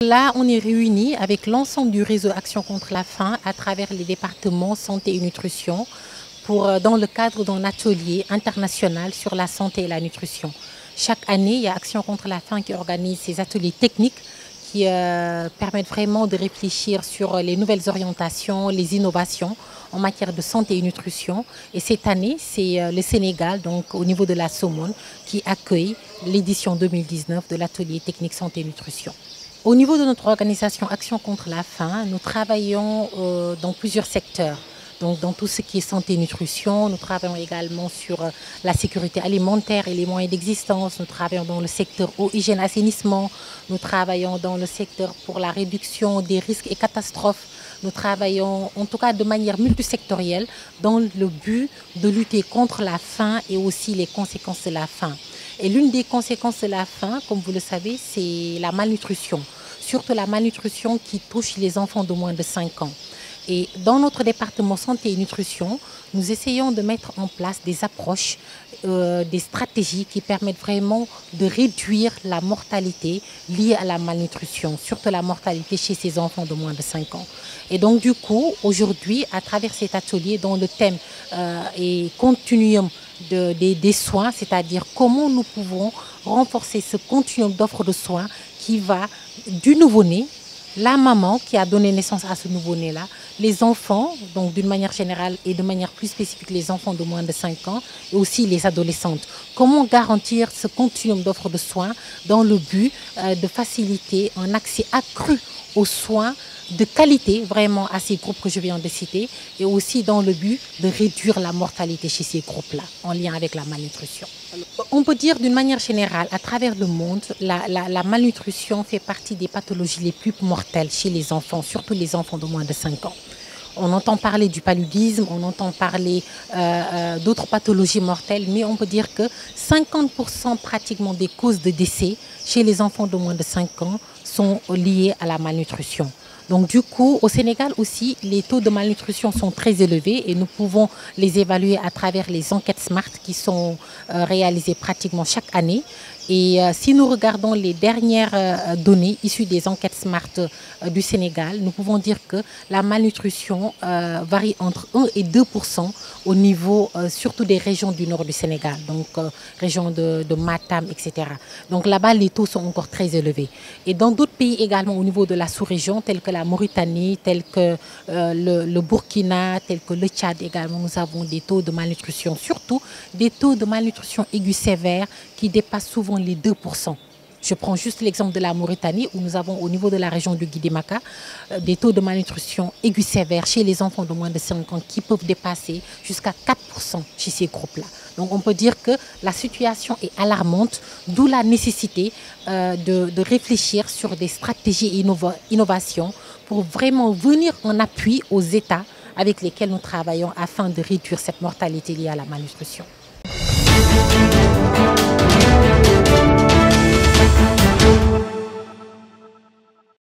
Là, on est réunis avec l'ensemble du réseau Action contre la faim à travers les départements santé et nutrition pour, dans le cadre d'un atelier international sur la santé et la nutrition. Chaque année, il y a Action contre la faim qui organise ces ateliers techniques qui permettent vraiment de réfléchir sur les nouvelles orientations, les innovations en matière de santé et nutrition. Et cette année, c'est le Sénégal, donc au niveau de la Somone, qui accueille l'édition 2019 de l'atelier technique santé et nutrition. Au niveau de notre organisation Action contre la faim, nous travaillons dans plusieurs secteurs. Donc dans tout ce qui est santé et nutrition, nous travaillons également sur la sécurité alimentaire et les moyens d'existence. Nous travaillons dans le secteur eau, hygiène, assainissement. Nous travaillons dans le secteur pour la réduction des risques et catastrophes. Nous travaillons en tout cas de manière multisectorielle dans le but de lutter contre la faim et aussi les conséquences de la faim. Et l'une des conséquences de la faim, comme vous le savez, c'est la malnutrition. Surtout la malnutrition qui touche les enfants de moins de 5 ans. Et dans notre département santé et nutrition, nous essayons de mettre en place des approches, des stratégies qui permettent vraiment de réduire la mortalité liée à la malnutrition, surtout la mortalité chez ces enfants de moins de 5 ans. Et donc du coup, aujourd'hui, à travers cet atelier dont le thème est continuum des soins, c'est-à-dire comment nous pouvons renforcer ce continuum d'offres de soins qui va du nouveau-né, la maman qui a donné naissance à ce nouveau-né-là, les enfants, donc d'une manière générale et de manière plus spécifique les enfants de moins de 5 ans et aussi les adolescentes. Comment garantir ce continuum d'offres de soins dans le but de faciliter un accès accru aux soins de qualité vraiment à ces groupes que je viens de citer et aussi dans le but de réduire la mortalité chez ces groupes-là en lien avec la malnutrition. On peut dire d'une manière générale, à travers le monde, la malnutrition fait partie des pathologies les plus mortelles chez les enfants, surtout les enfants de moins de 5 ans. On entend parler du paludisme, on entend parler d'autres pathologies mortelles, mais on peut dire que 50% pratiquement des causes de décès chez les enfants de moins de 5 ans sont liées à la malnutrition. Donc du coup, au Sénégal aussi, les taux de malnutrition sont très élevés et nous pouvons les évaluer à travers les enquêtes SMART qui sont réalisées pratiquement chaque année. Et si nous regardons les dernières données issues des enquêtes SMART du Sénégal, nous pouvons dire que la malnutrition varie entre 1 et 2% au niveau surtout des régions du nord du Sénégal, donc région de Matam, etc. Donc là-bas, les taux sont encore très élevés. Et dans d'autres pays également au niveau de la sous-région, tels que la Mauritanie, tels que le Burkina, tels que le Tchad également, nous avons des taux de malnutrition, surtout des taux de malnutrition aiguë sévère qui dépassent souvent les 2%. Je prends juste l'exemple de la Mauritanie où nous avons au niveau de la région du Guidimaka des taux de malnutrition aiguë sévère chez les enfants de moins de 5 ans qui peuvent dépasser jusqu'à 4% chez ces groupes-là. Donc on peut dire que la situation est alarmante, d'où la nécessité de réfléchir sur des stratégies et innovations pour vraiment venir en appui aux États avec lesquels nous travaillons afin de réduire cette mortalité liée à la malnutrition.